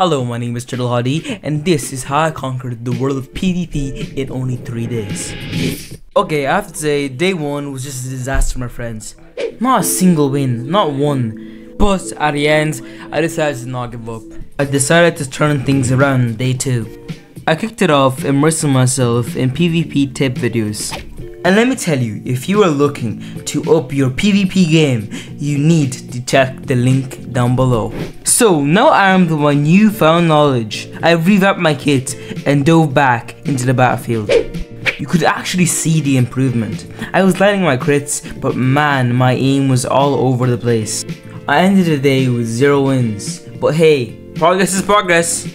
Hello, my name is turtlehawty, and this is how I conquered the world of PvP in only 3 days. Okay, I have to say, day one was just a disaster, my friends. Not a single win, not one. But at the end, I decided to not give up. I decided to turn things around on day two. I kicked it off immersing myself in PvP tip videos. And let me tell you, if you are looking to up your PvP game, you need to check the link down below. So now I am with my newfound knowledge. I revamped my kit and dove back into the battlefield. You could actually see the improvement. I was lighting my crits, but man, my aim was all over the place. I ended the day with 0 wins, but hey, progress is progress.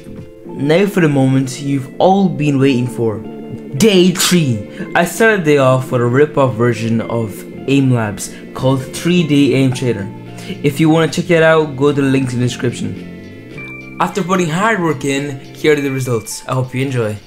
Now for the moment you've all been waiting for. Day 3. I started the day off with a rip-off version of Aim Labs called 3D Aim Trainer. If you want to check it out, go to the links in the description. After putting hard work in, here are the results. I hope you enjoy.